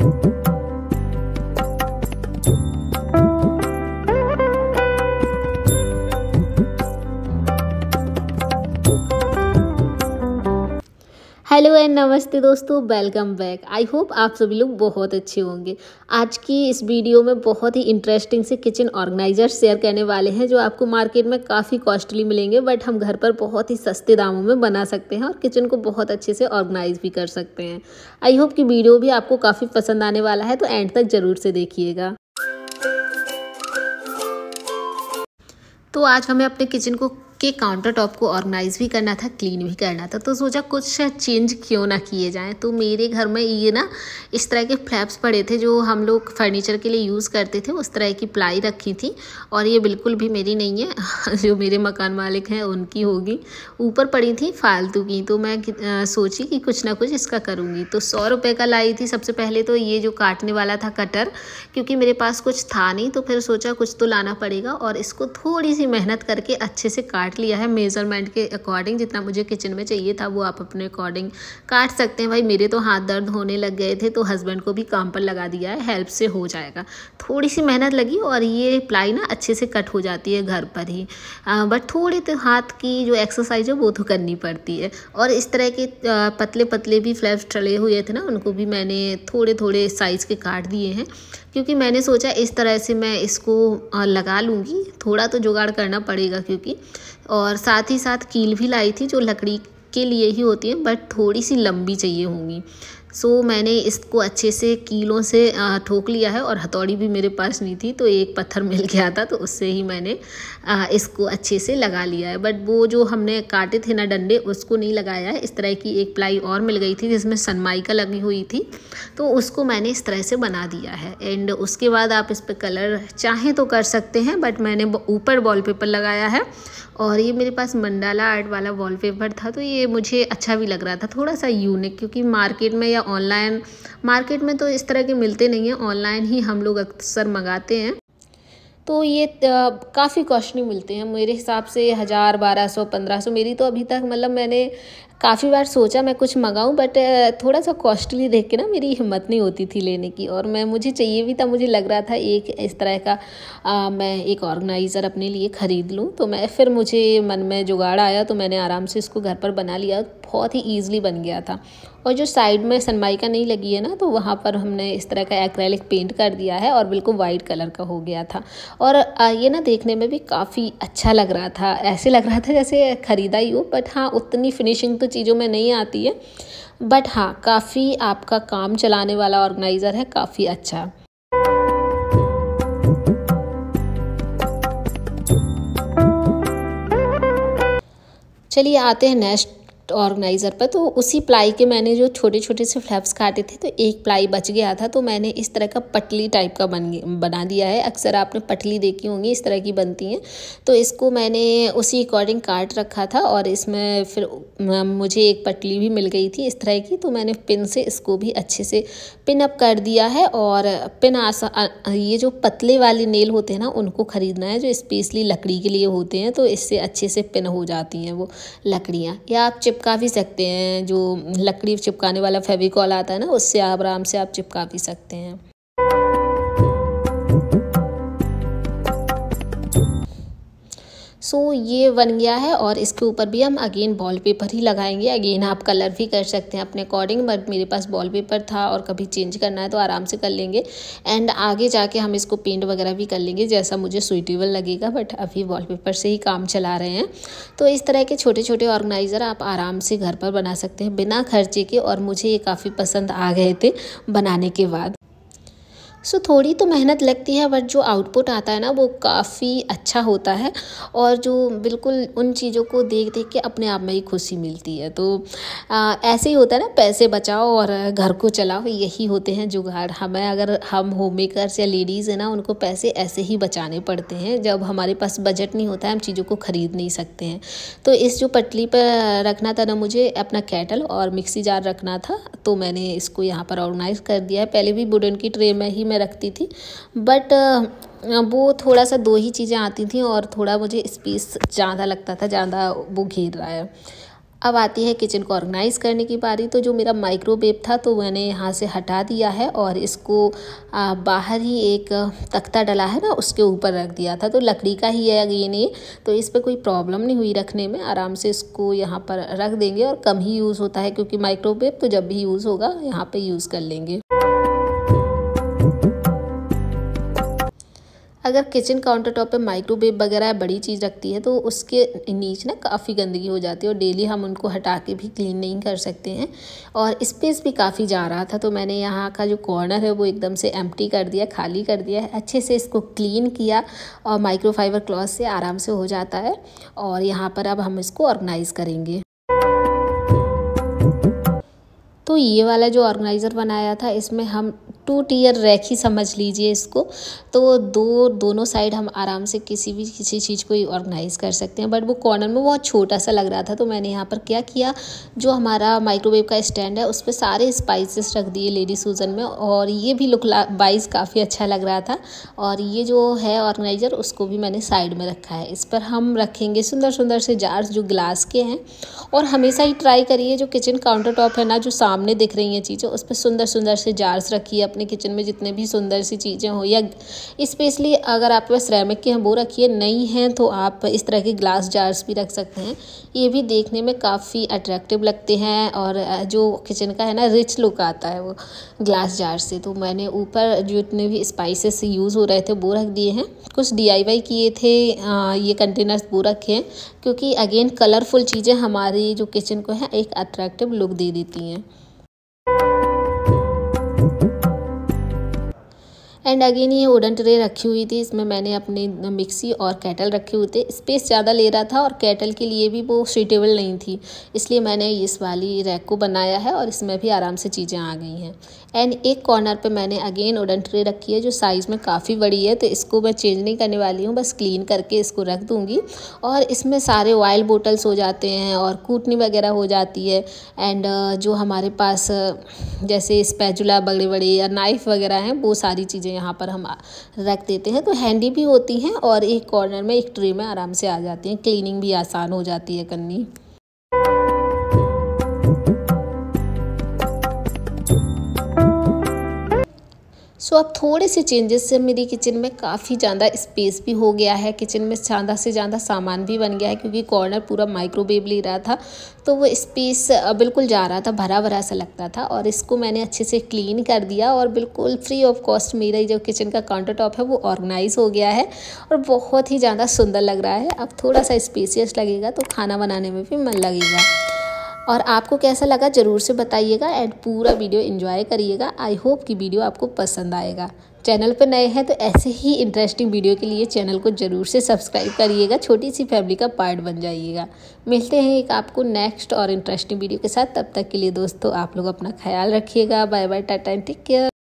Hello and नमस्ते दोस्तों, welcome back. I hope आप सभी लोग बहुत अच्छे होंगे। आज की इस वीडियो में बहुत ही इंटरेस्टिंग से किचन ऑर्गेनाइजर शेयर करने वाले हैं जो आपको मार्केट में काफ़ी कॉस्टली मिलेंगे, बट हम घर पर बहुत ही सस्ते दामों में बना सकते हैं और किचन को बहुत अच्छे से ऑर्गेनाइज भी कर सकते हैं। आई होप कि वीडियो भी आपको काफ़ी पसंद आने वाला है, तो एंड तक ज़रूर से देखिएगा। तो आज हमें अपने किचन के काउंटर टॉप को ऑर्गेनाइज़ भी करना था, क्लीन भी करना था, तो सोचा कुछ चेंज क्यों ना किए जाएं। तो मेरे घर में ये ना इस तरह के फ्लैप्स पड़े थे जो हम लोग फर्नीचर के लिए यूज़ करते थे, उस तरह की प्लाई रखी थी। और ये बिल्कुल भी मेरी नहीं है, जो मेरे मकान मालिक हैं उनकी होगी। ऊपर पड़ी थी फालतू की, तो मैं सोची कि कुछ ना कुछ इसका करूँगी। तो 100 रुपये का लाई थी। सबसे पहले तो ये जो काटने वाला था कटर, क्योंकि मेरे पास कुछ था नहीं, तो फिर सोचा कुछ तो लाना पड़ेगा। और इसको थोड़ी सी मेहनत करके अच्छे से काट लिया है मेजरमेंट के अकॉर्डिंग। जितना मुझे किचन में चाहिए था वो आप अपने अकॉर्डिंग काट सकते हैं। भाई मेरे तो हाथ दर्द होने लग गए थे, तो हस्बैंड को भी काम पर लगा दिया है, हेल्प से हो जाएगा। थोड़ी सी मेहनत लगी और ये प्लाई ना अच्छे से कट हो जाती है घर पर ही, बट थोड़ी तो हाथ की जो एक्सरसाइज है वो तो करनी पड़ती है। और इस तरह के पतले पतले भी फ्लैप्स चले हुए थे ना, उनको भी मैंने थोड़े थोड़े साइज़ के काट दिए हैं, क्योंकि मैंने सोचा इस तरह से मैं इसको लगा लूँगी। थोड़ा तो जुगाड़ करना पड़ेगा क्योंकि, और साथ ही साथ कील भी लाई थी जो लकड़ी के लिए ही होती है, बट थोड़ी सी लंबी चाहिए होंगी। सो मैंने इसको अच्छे से कीलों से ठोक लिया है। और हथौड़ी भी मेरे पास नहीं थी, तो एक पत्थर मिल गया था, तो उससे ही मैंने इसको अच्छे से लगा लिया है। बट वो जो हमने काटे थे ना डंडे, उसको नहीं लगाया है। इस तरह की एक प्लाई और मिल गई थी जिसमें सनमाइका लगी हुई थी, तो उसको मैंने इस तरह से बना दिया है। एंड उसके बाद आप इस पर कलर चाहें तो कर सकते हैं, बट मैंने ऊपर वॉलपेपर लगाया है। और ये मेरे पास मंडाला आर्ट वाला वॉलपेपर था, तो ये मुझे अच्छा भी लग रहा था, थोड़ा सा यूनिक, क्योंकि मार्केट में या ऑनलाइन मार्केट में तो इस तरह के मिलते नहीं हैं। ऑनलाइन ही हम लोग अक्सर मंगाते हैं, तो ये काफ़ी कॉस्टली मिलते हैं मेरे हिसाब से, 1000, 1200, 1500। मेरी तो अभी तक मतलब मैंने काफ़ी बार सोचा मैं कुछ मंगाऊं, बट थोड़ा सा कॉस्टली देख के ना मेरी हिम्मत नहीं होती थी लेने की। और मैं मुझे चाहिए भी था, मुझे लग रहा था एक इस तरह का मैं एक ऑर्गेनाइज़र अपने लिए ख़रीद लूं। तो मैं फिर मुझे मन में जुगाड़ आया, तो मैंने आराम से इसको घर पर बना लिया। बहुत ही ईजिली बन गया था। और जो साइड में सनमाइका नहीं लगी है ना, तो वहाँ पर हमने इस तरह का एक्रेलिक पेंट कर दिया है और बिल्कुल वाइट कलर का हो गया था। और ये ना देखने में भी काफ़ी अच्छा लग रहा था, ऐसे लग रहा था जैसे ख़रीदा ही हो। बट हाँ, उतनी फिनिशिंग तो चीज़ों में नहीं आती है, बट हाँ काफ़ी आपका काम चलाने वाला ऑर्गेनाइज़र है, काफ़ी अच्छा। चलिए आते हैं नेक्स्ट ऑर्गेनाइज़र पर। तो उसी प्लाई के मैंने जो छोटे छोटे से फ्लैप्स काटे थे, तो एक प्लाई बच गया था, तो मैंने इस तरह का पटली टाइप का बना दिया है। अक्सर आपने पटली देखी होंगी, इस तरह की बनती हैं, तो इसको मैंने उसी अकॉर्डिंग काट रखा था। और इसमें फिर मुझे एक पटली भी मिल गई थी इस तरह की, तो मैंने पिन से इसको भी अच्छे से पिन अप कर दिया है। और पिन ये जो पतले वाले नेल होते हैं ना, उनको ख़रीदना है जो स्पेशली लकड़ी के लिए होते हैं, तो इससे अच्छे से पिन हो जाती हैं वो लकड़ियाँ। या आप चिपका भी सकते हैं, जो लकड़ी चिपकाने वाला फेविकॉल आता है ना, उससे आप आराम से आप चिपका भी सकते हैं। सो ये बन गया है। और इसके ऊपर भी हम अगेन वॉलपेपर ही लगाएंगे। अगेन आप कलर भी कर सकते हैं अपने अकॉर्डिंग, बट मेरे पास वॉलपेपर था और कभी चेंज करना है तो आराम से कर लेंगे। एंड आगे जाके हम इसको पेंट वगैरह भी कर लेंगे जैसा मुझे सूटेबल लगेगा, बट अभी वॉलपेपर से ही काम चला रहे हैं। तो इस तरह के छोटे छोटे ऑर्गेनाइज़र आप आराम से घर पर बना सकते हैं बिना खर्चे के। और मुझे ये काफ़ी पसंद आ गए थे बनाने के बाद। सो थोड़ी तो मेहनत लगती है, बट जो आउटपुट आता है ना वो काफ़ी अच्छा होता है। और जो बिल्कुल उन चीज़ों को देख देख के अपने आप में ही खुशी मिलती है। तो ऐसे ही होता है ना, पैसे बचाओ और घर को चलाओ, यही होते हैं जुगाड़। हमें अगर हम होम मेकर्स या लेडीज़ है ना, उनको पैसे ऐसे ही बचाने पड़ते हैं। जब हमारे पास बजट नहीं होता है, हम चीज़ों को ख़रीद नहीं सकते हैं। तो इस जो पटली पर रखना था ना मुझे अपना केटल और मिक्सी जार रखना था, तो मैंने इसको यहाँ पर ऑर्गेनाइज़ कर दिया है। पहले भी वुडन की ट्रे में ही मैं रखती थी, बट वो थोड़ा सा दो ही चीज़ें आती थी और थोड़ा मुझे स्पेस ज़्यादा लगता था, ज़्यादा वो घेर रहा है। अब आती है किचन को ऑर्गेनाइज़ करने की बारी। तो जो मेरा माइक्रोवेव था तो मैंने यहाँ से हटा दिया है और इसको बाहर ही एक तख्ता डला है ना उसके ऊपर रख दिया था, तो लकड़ी का ही है अगेन ये, तो इस पर कोई प्रॉब्लम नहीं हुई रखने में, आराम से इसको यहाँ पर रख देंगे और कम ही यूज़ होता है क्योंकि माइक्रोवेव तो जब भी यूज़ होगा यहाँ पर यूज़ कर लेंगे। अगर किचन काउंटर टॉप पर माइक्रोवेव वगैरह बड़ी चीज़ रखती है तो उसके नीचे ना काफ़ी गंदगी हो जाती है और डेली हम उनको हटा के भी क्लीन नहीं कर सकते हैं और स्पेस भी काफ़ी जा रहा था, तो मैंने यहाँ का जो कॉर्नर है वो एकदम से एम्प्टी कर दिया, खाली कर दिया है, अच्छे से इसको क्लीन किया और माइक्रोफाइबर क्लॉथ से आराम से हो जाता है। और यहाँ पर अब हम इसको ऑर्गेनाइज़ करेंगे। तो ये वाला जो ऑर्गेनाइज़र बनाया था इसमें हम 2 टियर रैक ही समझ लीजिए इसको, तो दोनों साइड हम आराम से किसी चीज़ को ऑर्गेनाइज़ कर सकते हैं। बट वो कॉर्नर में बहुत छोटा सा लग रहा था, तो मैंने यहाँ पर क्या किया, जो हमारा माइक्रोवेव का स्टैंड है उस पर सारे स्पाइसेस रख दिए लेडी सूजन में, और ये भी लुक वाइज काफ़ी अच्छा लग रहा था। और ये जो है ऑर्गेनाइज़र उसको भी मैंने साइड में रखा है। इस पर हम रखेंगे सुंदर सुंदर से जार्स जो ग्लास के हैं। और हमेशा ही ट्राई करिए जो किचन काउंटर टॉप है ना, जो सामने दिख रही हैं चीज़ें, उस पर सुंदर सुंदर से जार्स रखिए अपने किचन में, जितने भी सुंदर सी चीज़ें हो, या स्पेशली अगर आपके पास सिरेमिक के हैं वो रखिए, नहीं हैं तो आप इस तरह के ग्लास जार्स भी रख सकते हैं। ये भी देखने में काफ़ी अट्रैक्टिव लगते हैं और जो किचन का है ना रिच लुक आता है वो ग्लास जार से। तो मैंने ऊपर जितने भी स्पाइसेस यूज़ हो रहे थे वो रख दिए हैं, कुछ DIY किए थे ये कंटेनर्स वो रखे हैं, क्योंकि अगेन कलरफुल चीज़ें हमारी जो किचन को है एक अट्रैक्टिव लुक दे देती हैं। एंड अगेन ये वुडन ट्रे रखी हुई थी, इसमें मैंने अपनी मिक्सी और केटल रखे हुए थे। स्पेस ज़्यादा ले रहा था और केटल के लिए भी वो सूटेबल नहीं थी, इसलिए मैंने इस वाली रैक को बनाया है और इसमें भी आराम से चीज़ें आ गई हैं। एंड एक कॉर्नर पे मैंने अगेन वुडन ट्रे रखी है जो साइज़ में काफ़ी बड़ी है, तो इसको मैं चेंज नहीं करने वाली हूँ, बस क्लीन करके इसको रख दूँगी। और इसमें सारे ऑयल बोटल्स हो जाते हैं और कूटनी वगैरह हो जाती है। एंड जो हमारे पास जैसे स्पैचुला बड़े बड़े या नाइफ़ वगैरह हैं वो सारी चीज़ें यहाँ पर हम रख देते हैं, तो हैंडी भी होती हैं और एक कॉर्नर में एक ट्रे में आराम से आ जाती हैं, क्लीनिंग भी आसान हो जाती है करनी। सो अब थोड़े से चेंजेस से मेरी किचन में काफ़ी ज़्यादा स्पेस भी हो गया है, किचन में ज़्यादा से ज़्यादा सामान भी बन गया है, क्योंकि कॉर्नर पूरा माइक्रोवेव ले रहा था तो वो स्पेस बिल्कुल जा रहा था, भरा भरा सा लगता था। और इसको मैंने अच्छे से क्लीन कर दिया और बिल्कुल फ्री ऑफ कॉस्ट मेरा जो किचन का काउंटर टॉप है वो ऑर्गेनाइज़ हो गया है और बहुत ही ज़्यादा सुंदर लग रहा है। अब थोड़ा सा स्पेसियस लगेगा तो खाना बनाने में भी मन लगेगा। और आपको कैसा लगा ज़रूर से बताइएगा एंड पूरा वीडियो एंजॉय करिएगा। आई होप कि वीडियो आपको पसंद आएगा। चैनल पर नए हैं तो ऐसे ही इंटरेस्टिंग वीडियो के लिए चैनल को ज़रूर से सब्सक्राइब करिएगा, छोटी सी फैमिली का पार्ट बन जाइएगा। मिलते हैं एक आपको नेक्स्ट और इंटरेस्टिंग वीडियो के साथ, तब तक के लिए दोस्तों आप लोग अपना ख्याल रखिएगा। Bye bye, tata and take care.